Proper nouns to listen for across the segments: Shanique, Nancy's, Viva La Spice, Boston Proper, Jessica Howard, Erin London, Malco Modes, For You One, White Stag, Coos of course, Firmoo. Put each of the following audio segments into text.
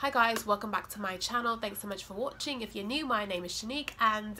Hi guys, welcome back to my channel. Thanks so much for watching. If you're new, my name is Shanique and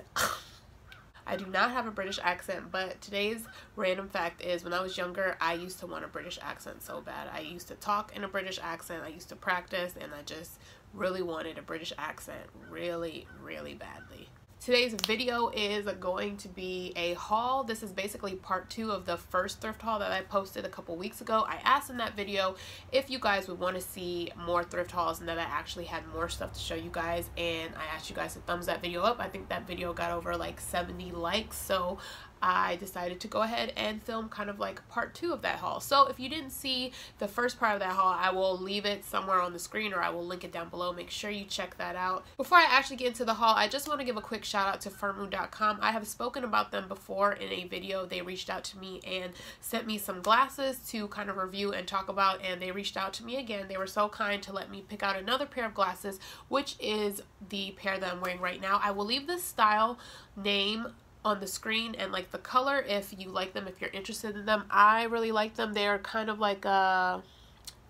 I do not have a British accent, but today's random fact is when I was younger, I used to want a British accent so bad. I used to talk in a British accent, I used to practice, and I just really wanted a British accent really badly. Today's video is going to be a haul. This is basically part two of the first thrift haul that I posted a couple weeks ago. I asked in that video if you guys would want to see more thrift hauls and that I actually had more stuff to show you guys, and I asked you guys to thumbs that video up. I think that video got over like 70 likes, so I decided to go ahead and film kind of like part two of that haul. So if you didn't see the first part of that haul, I will leave it somewhere on the screen or I will link it down below. Make sure you check that out. Before I actually get into the haul, I just want to give a quick shout out to Firmoo.com. I have spoken about them before in a video. They reached out to me and sent me some glasses to kind of review and talk about, and they reached out to me again. They were so kind to let me pick out another pair of glasses, which is the pair that I'm wearing right now. I will leave the style name on the screen and like the color if you like them, if you're interested in them. I really like them. They're kind of like a,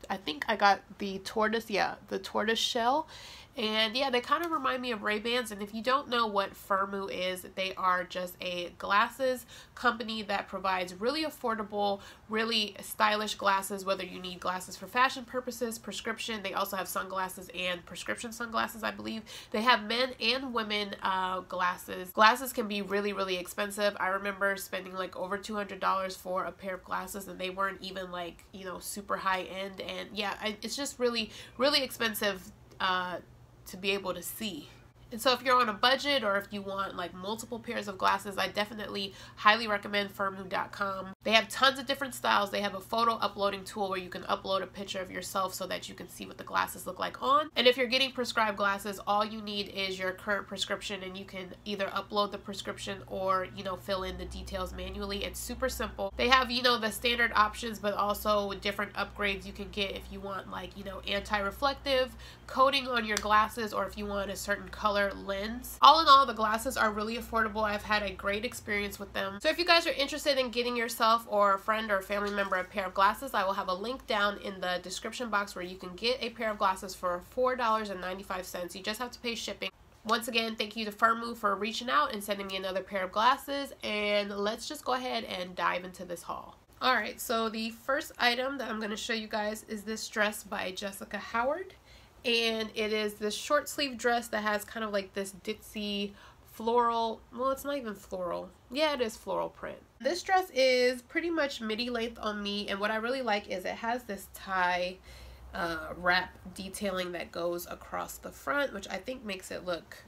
I think I got the tortoise, yeah, the tortoise shell. And yeah, they kind of remind me of Ray-Bans. And if you don't know what Firmoo is, they are just a glasses company that provides really affordable, really stylish glasses, whether you need glasses for fashion purposes, prescription. They also have sunglasses and prescription sunglasses, I believe. They have men and women glasses. Glasses can be really expensive. I remember spending like over $200 for a pair of glasses, and they weren't even like, you know, super high end. And yeah, it's just really expensive to be able to see. And so if you're on a budget or if you want like multiple pairs of glasses, I definitely highly recommend Firmoo.com. They have tons of different styles. They have a photo uploading tool where you can upload a picture of yourself so that you can see what the glasses look like on. And if you're getting prescribed glasses, all you need is your current prescription, and you can either upload the prescription or, you know, fill in the details manually. It's super simple. They have, you know, the standard options, but also different upgrades you can get if you want like, you know, anti-reflective coating on your glasses or if you want a certain color lens. All in all, the glasses are really affordable. I've had a great experience with them. So if you guys are interested in getting yourself or a friend or a family member a pair of glasses, I will have a link down in the description box where you can get a pair of glasses for $4.95. You just have to pay shipping. Once again, thank you to Firmoo for reaching out and sending me another pair of glasses, and let's just go ahead and dive into this haul. Alright, so the first item that I'm going to show you guys is this dress by Jessica Howard. And it is this short sleeve dress that has kind of like this ditzy floral, well, it's not even floral. Yeah, it is floral print. This dress is pretty much midi length on me, and what I really like is it has this tie wrap detailing that goes across the front, which I think makes it look,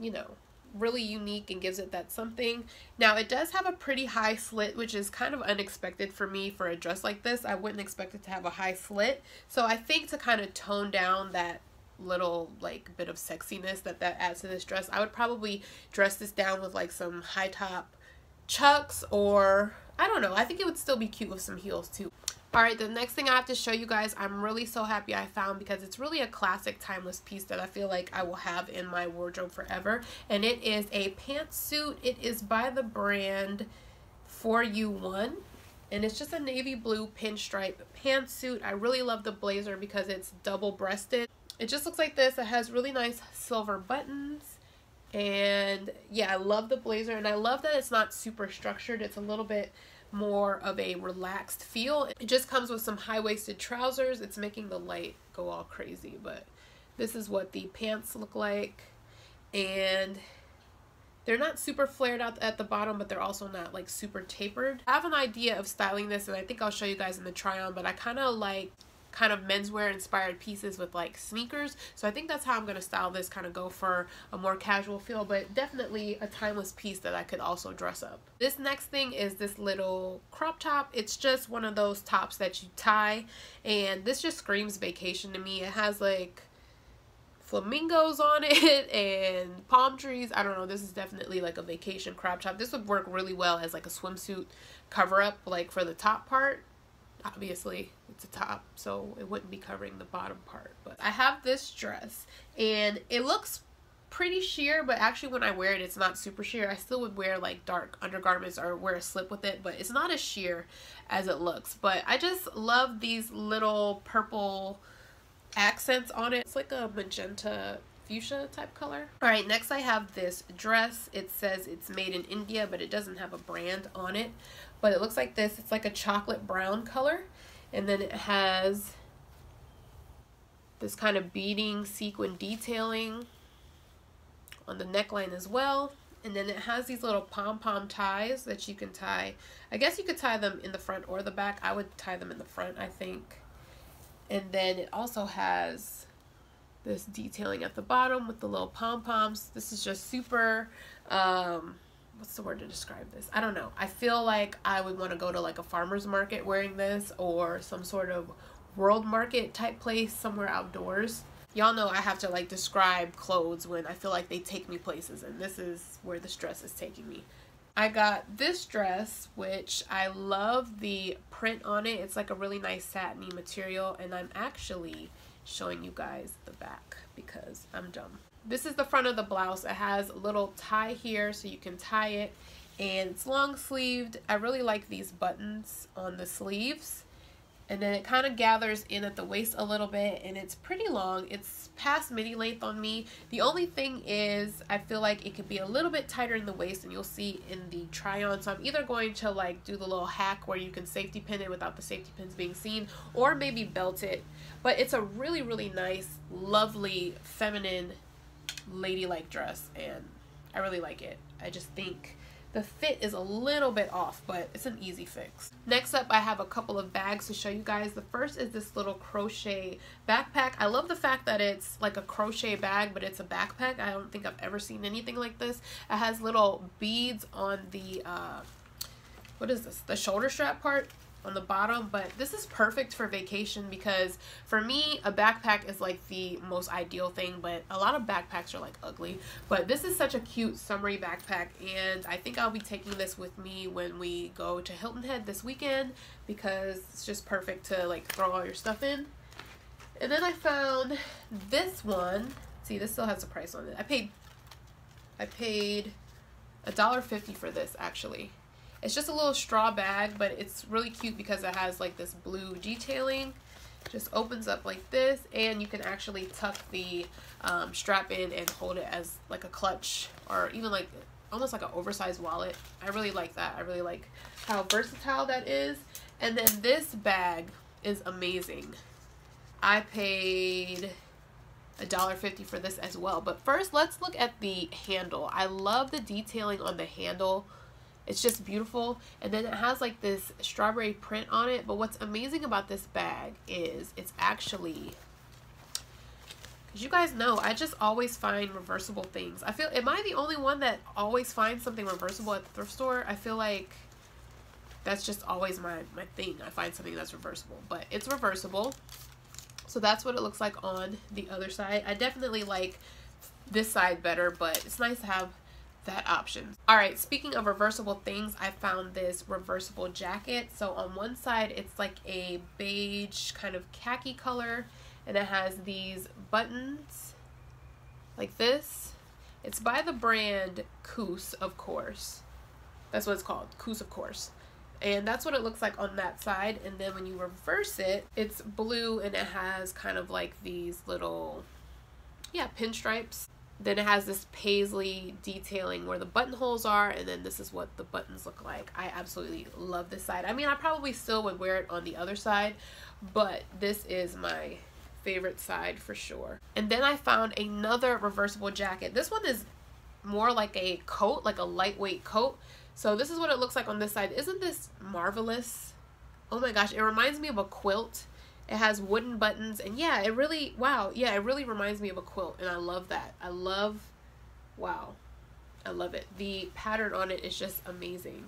you know, really unique and gives it that something. Now it does have a pretty high slit, which is kind of unexpected for me for a dress like this. I wouldn't expect it to have a high slit. So I think to kind of tone down that little like bit of sexiness that adds to this dress, I would probably dress this down with like some high top chucks, or I don't know. I think it would still be cute with some heels too. Alright, the next thing I have to show you guys, I'm really so happy I found, because it's really a classic timeless piece that I feel like I will have in my wardrobe forever. And it is a pantsuit. It is by the brand For You One. And it's just a navy blue pinstripe pantsuit. I really love the blazer because it's double-breasted. It just looks like this. It has really nice silver buttons. And yeah, I love the blazer, and I love that it's not super structured. It's a little bit more of a relaxed feel. It just comes with some high-waisted trousers. It's making the light go all crazy, but this is what the pants look like. And they're not super flared out at the bottom, but they're also not like super tapered. I have an idea of styling this, and I think I'll show you guys in the try on, but I kind of like kind of menswear inspired pieces with like sneakers, so I think that's how I'm going to style this, kind of go for a more casual feel, but definitely a timeless piece that I could also dress up. This next thing is this little crop top. It's just one of those tops that you tie, and this just screams vacation to me. It has like flamingos on it and palm trees. I don't know, this is definitely like a vacation crop top. This would work really well as like a swimsuit cover up, like for the top part. Obviously it's a top, so it wouldn't be covering the bottom part. But I have this dress, and it looks pretty sheer, but actually when I wear it, it's not super sheer. I still would wear like dark undergarments or wear a slip with it, but it's not as sheer as it looks. But I just love these little purple accents on it. It's like a magenta fuchsia type color. All right, next I have this dress. It says it's made in India, but it doesn't have a brand on it. But it looks like this. It's like a chocolate brown color. And then it has this kind of beading sequin detailing on the neckline as well. And then it has these little pom-pom ties that you can tie. I guess you could tie them in the front or the back. I would tie them in the front, I think. And then it also has this detailing at the bottom with the little pom-poms. This is just super, what's the word to describe this? I don't know. I feel like I would want to go to like a farmer's market wearing this, or some sort of world market type place somewhere outdoors. Y'all know I have to like describe clothes when I feel like they take me places, and this is where this dress is taking me. I got this dress, which I love the print on it. It's like a really nice satiny material, and I'm actually showing you guys the back because I'm dumb. This is the front of the blouse. It has a little tie here so you can tie it, and it's long sleeved. I really like these buttons on the sleeves. And then it kind of gathers in at the waist a little bit, and it's pretty long. It's past midi length on me. The only thing is I feel like it could be a little bit tighter in the waist, and you'll see in the try on. So I'm either going to like do the little hack where you can safety pin it without the safety pins being seen, or maybe belt it. But it's a really, really nice, lovely, feminine, ladylike dress, and I really like it. I just think the fit is a little bit off, but it's an easy fix. Next up, I have a couple of bags to show you guys. The first is this little crochet backpack. I love the fact that it's like a crochet bag, but it's a backpack. I don't think I've ever seen anything like this. It has little beads on the, what is this? The shoulder strap part on the bottom, but this is perfect for vacation because for me, a backpack is like the most ideal thing, but a lot of backpacks are like ugly. But this is such a cute summery backpack, and I think I'll be taking this with me when we go to Hilton Head this weekend because it's just perfect to like throw all your stuff in. And then I found this one. See, this still has a price on it. I paid $1.50 for this actually. It's just a little straw bag, but it's really cute because it has like this blue detailing. Just opens up like this, and you can actually tuck the strap in and hold it as like a clutch, or even like almost like an oversized wallet. I really like that. I really like how versatile that is. And then this bag is amazing. I paid $1.50 for this as well. But first, let's look at the handle. I love the detailing on the handle. It's just beautiful, and then it has like this strawberry print on it. But what's amazing about this bag is it's actually, because you guys know I just always find reversible things. I feel, am I the only one that always finds something reversible at the thrift store? I feel like that's just always my thing. I find something that's reversible, but it's reversible. So that's what it looks like on the other side. I definitely like this side better, but it's nice to have that option. All right, speaking of reversible things, I found this reversible jacket. So on one side, it's like a beige kind of khaki color, and it has these buttons like this. It's by the brand Coos, of course. That's what it's called, Coos, of course. And that's what it looks like on that side. And then when you reverse it, it's blue, and it has kind of like these little, yeah, pinstripes. Then it has this paisley detailing where the buttonholes are, and then this is what the buttons look like. I absolutely love this side. I mean, I probably still would wear it on the other side, but this is my favorite side for sure. And then I found another reversible jacket. This one is more like a coat, like a lightweight coat. So this is what it looks like on this side. Isn't this marvelous? Oh my gosh, it reminds me of a quilt. It has wooden buttons, and yeah, it really, wow, yeah, it really reminds me of a quilt, and I love that. I love, wow, I love it. The pattern on it is just amazing.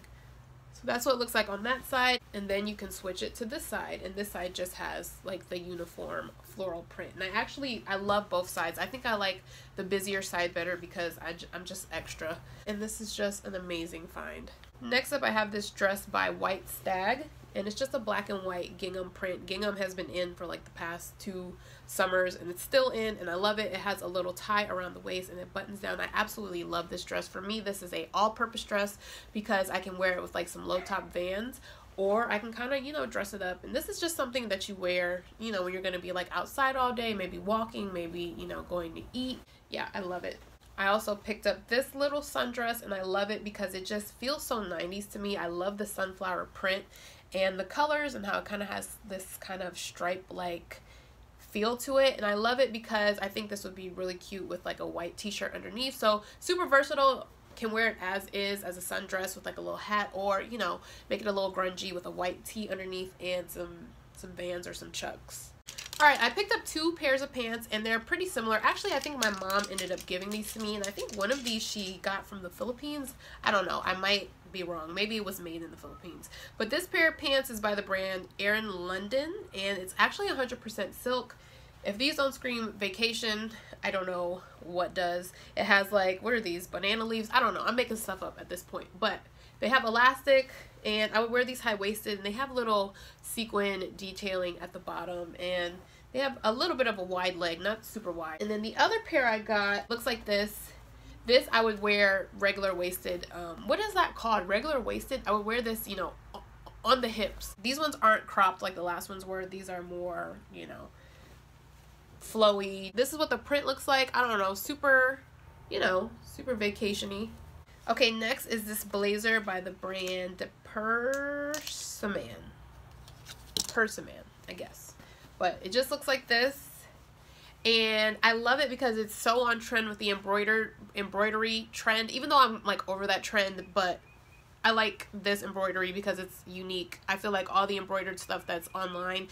So that's what it looks like on that side, and then you can switch it to this side, and this side just has like the uniform floral print. And I love both sides. I think I like the busier side better because I'm just extra, and this is just an amazing find. Next up, I have this dress by White Stag. And it's just a black and white gingham print. Gingham has been in for like the past 2 summers, and it's still in, and I love it. It has a little tie around the waist, and it buttons down. I absolutely love this dress. For me, this is an all-purpose dress because I can wear it with like some low-top Vans, Or I can kind of, you know, dress it up. And this is just something that you wear, you know, when you're going to be like outside all day, maybe walking, maybe, you know, going to eat. Yeah, I love it. I also picked up this little sundress and I love it because it just feels so 90s to me. I love the sunflower print and the colors and how it kind of has this kind of stripe-like feel to it. And I love it because I think this would be really cute with like a white t-shirt underneath. So super versatile. Can wear it as is, as a sundress with like a little hat, or, you know, make it a little grungy with a white tee underneath and some Vans or some Chucks. Alright, I picked up two pairs of pants and they're pretty similar. Actually, I think my mom ended up giving these to me, and I think one of these she got from the Philippines. I don't know. I might be wrong. Maybe it was made in the Philippines. But this pair of pants is by the brand Erin London, and it's actually 100% silk. If these don't scream vacation, I don't know what does. It has like, what are these, banana leaves? I don't know. I'm making stuff up at this point. But they have elastic, and I would wear these high-waisted, and they have little sequin detailing at the bottom, and they have a little bit of a wide leg, not super wide. And then the other pair I got looks like this. This I would wear regular waisted. What is that called? Regular waisted? I would wear this, you know, on the hips. These ones aren't cropped like the last ones were. These are more, you know, flowy. This is what the print looks like. I don't know. Super, you know, super vacation-y. Okay, next is this blazer by the brand Persaman, I guess. But it just looks like this. And I love it because it's so on trend with the embroidery trend, even though I'm like over that trend, but I like this embroidery because it's unique. I feel like all the embroidered stuff that's online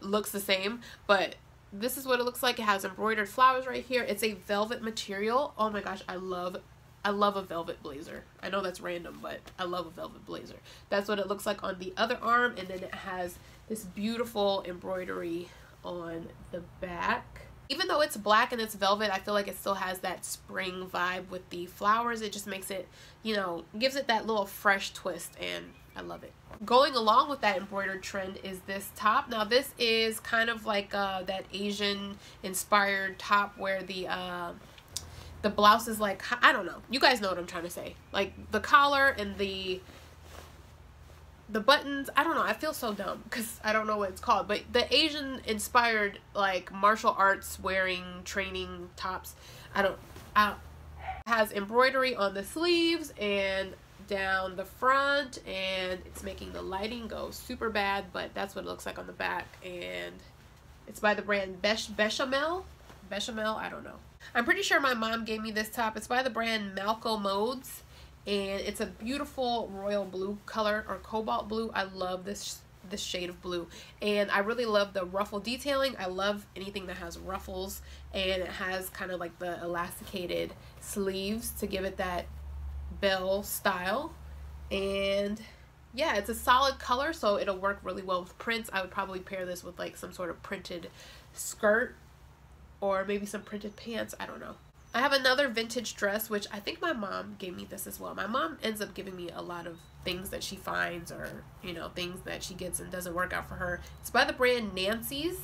looks the same, but this is what it looks like. It has embroidered flowers right here. It's a velvet material. Oh my gosh, I love a velvet blazer. I know that's random, but I love a velvet blazer. That's what it looks like on the other arm, and then it has this beautiful embroidery on the back. Even though it's black and it's velvet, I feel like it still has that spring vibe with the flowers. It just makes it, you know, gives it that little fresh twist, and I love it. Going along with that embroidered trend is this top. Now this is kind of like that Asian inspired top where the blouse is like, I don't know. You guys know what I'm trying to say. Like the collar and the buttons. I don't know. I feel so dumb because I don't know what it's called. But the Asian inspired like martial arts wearing training tops. Has embroidery on the sleeves and down the front, and it's making the lighting go super bad, but that's what it looks like on the back, and it's by the brand Bechamel. I don't know. I'm pretty sure my mom gave me this top. It's by the brand Malco Modes, and it's a beautiful royal blue color, or cobalt blue. I love this shade of blue, and I really love the ruffle detailing. I love anything that has ruffles, and it has kind of like the elasticated sleeves to give it that bell style. And yeah, it's a solid color, so it'll work really well with prints. I would probably pair this with like some sort of printed skirt or maybe some printed pants. I don't know. I have another vintage dress, which I think my mom gave me this as well. My mom ends up giving me a lot of things that she finds, or, you know, things that she gets and doesn't work out for her. It's by the brand Nancy's,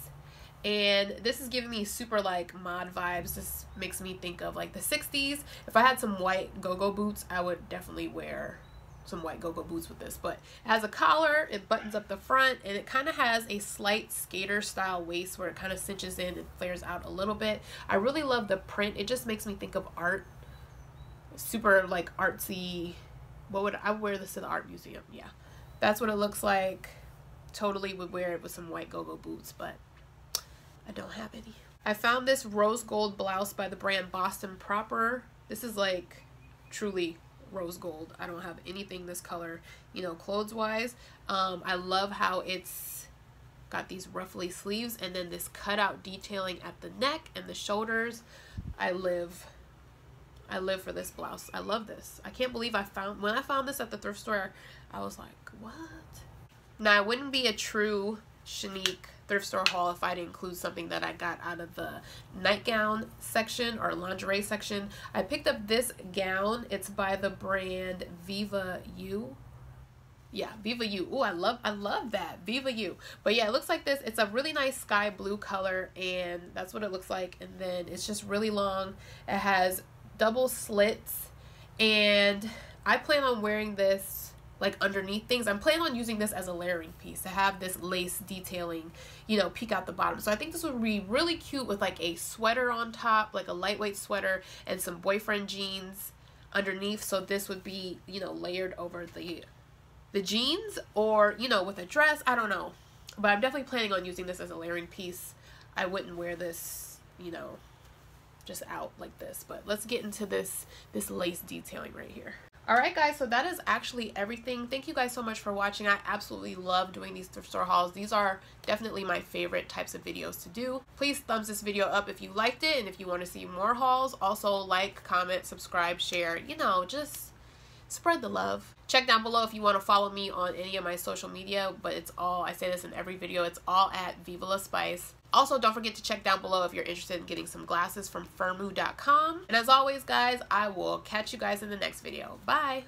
and this is giving me super like mod vibes. This makes me think of like the 60s. If I had some white go-go boots, I would definitely wear some white go-go boots with this. But it has a collar, it buttons up the front, and it kind of has a slight skater style waist where it kind of cinches in and flares out a little bit. I really love the print. It just makes me think of art. Super like artsy. What would I wear this to the art museum? Yeah, that's what it looks like. Totally would wear it with some white go-go boots, but I don't have any. I found this rose gold blouse by the brand Boston Proper. This is like truly rose gold. I don't have anything this color, you know, clothes wise. I love how it's got these ruffly sleeves and then this cutout detailing at the neck and the shoulders. I live for this blouse. I love this. I can't believe when I found this at the thrift store, I was like, what? Now I wouldn't be a true Shanique thrift store haul if I didn't include something that I got out of the nightgown section or lingerie section. I picked up this gown. It's by the brand Viva You. Yeah, Viva You. Oh, I love that. Viva You. But yeah, it looks like this. It's a really nice sky blue color, and that's what it looks like. And then it's just really long. It has double slits, and I plan on wearing this like underneath things. I'm planning on using this as a layering piece to have this lace detailing, you know, peek out the bottom. So I think this would be really cute with like a sweater on top, like a lightweight sweater and some boyfriend jeans underneath. So this would be, you know, layered over the jeans, or, you know, with a dress. I don't know, but I'm definitely planning on using this as a layering piece. I wouldn't wear this, you know, just out like this, but let's get into this lace detailing right here. All right guys, so that is actually everything. Thank you guys so much for watching. I absolutely love doing these thrift store hauls. These are definitely my favorite types of videos to do. Please thumbs this video up if you liked it and if you want to see more hauls. Also like, comment, subscribe, share, you know, just spread the love. Check down below if you want to follow me on any of my social media, but it's all, I say this in every video, it's all at Viva La Spice. Also, don't forget to check down below if you're interested in getting some glasses from Firmoo.com. And as always, guys, I will catch you guys in the next video. Bye!